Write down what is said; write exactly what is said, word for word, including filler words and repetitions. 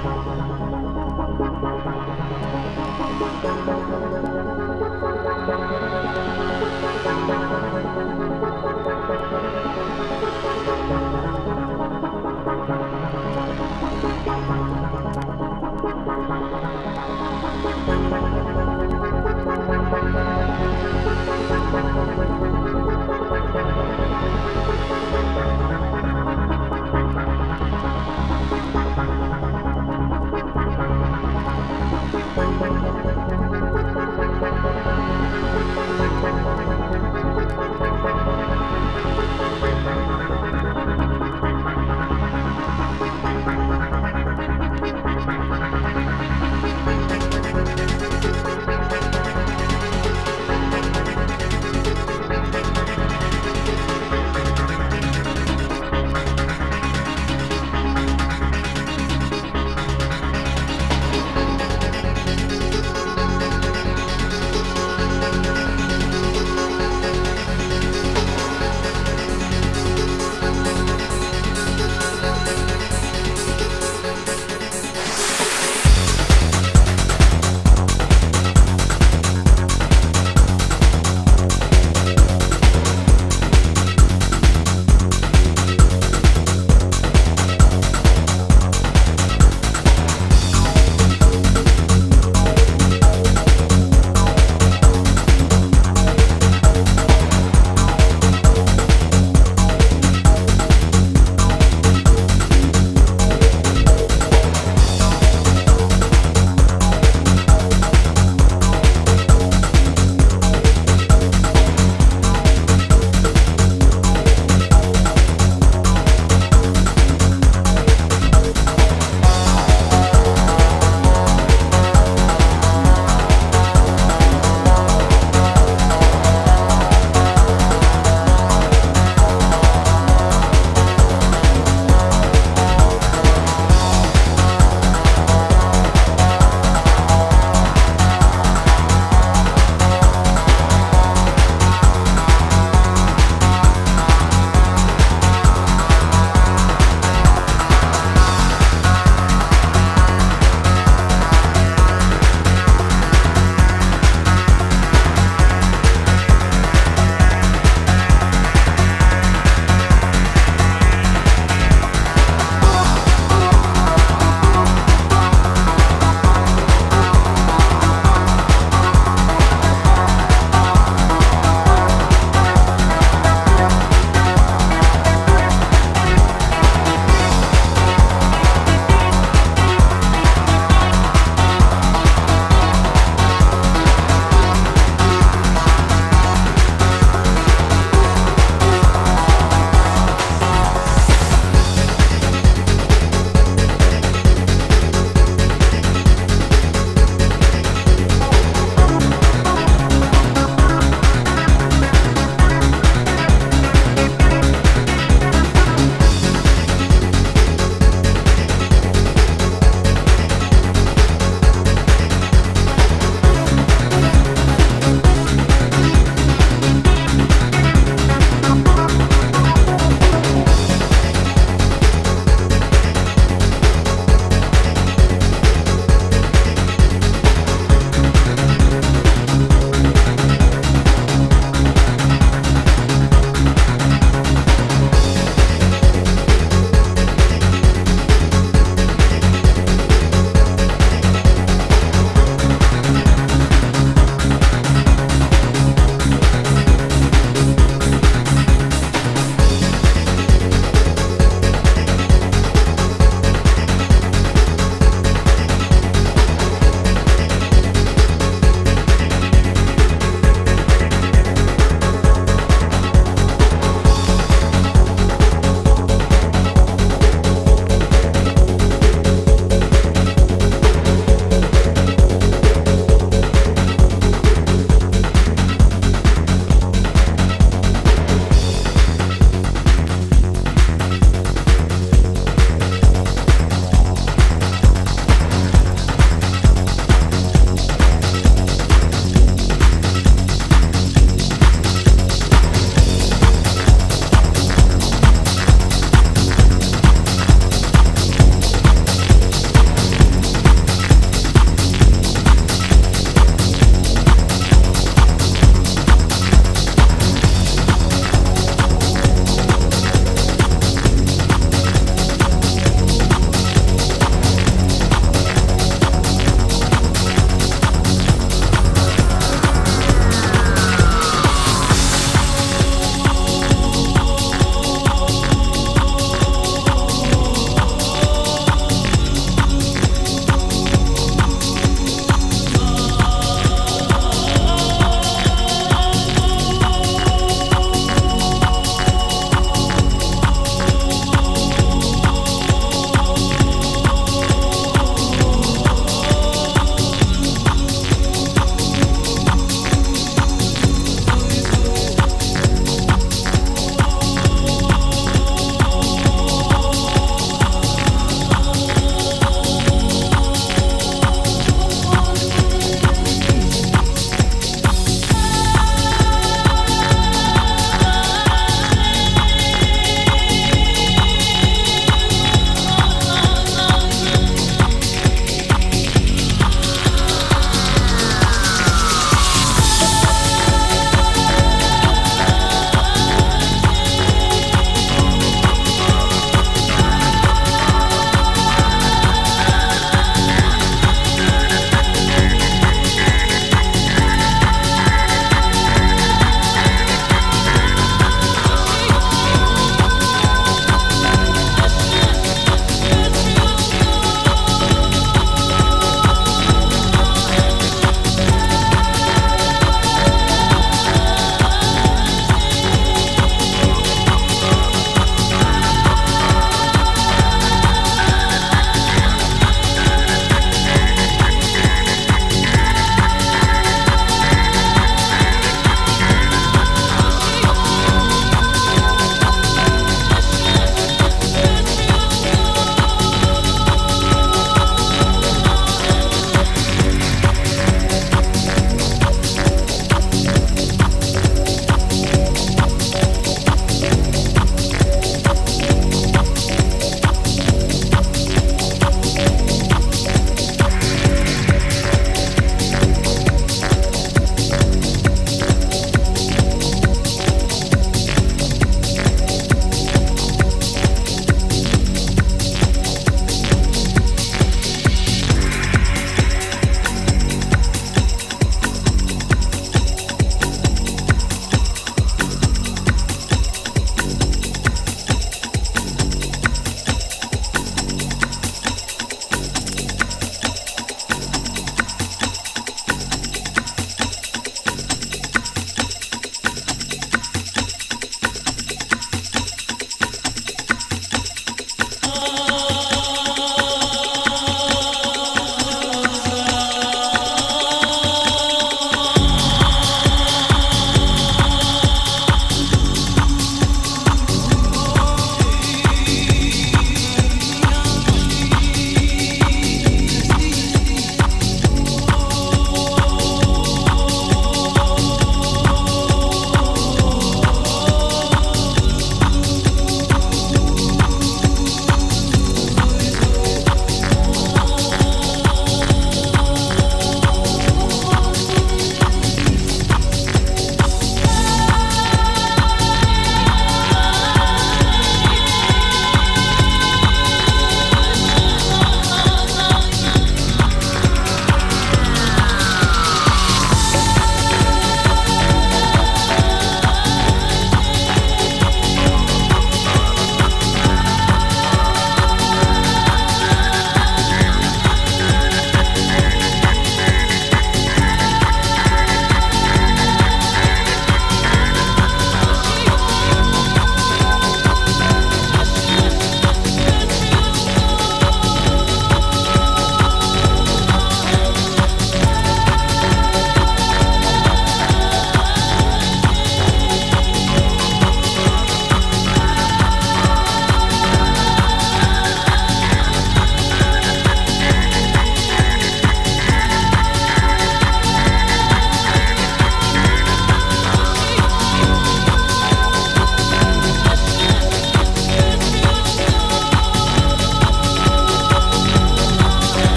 Bye.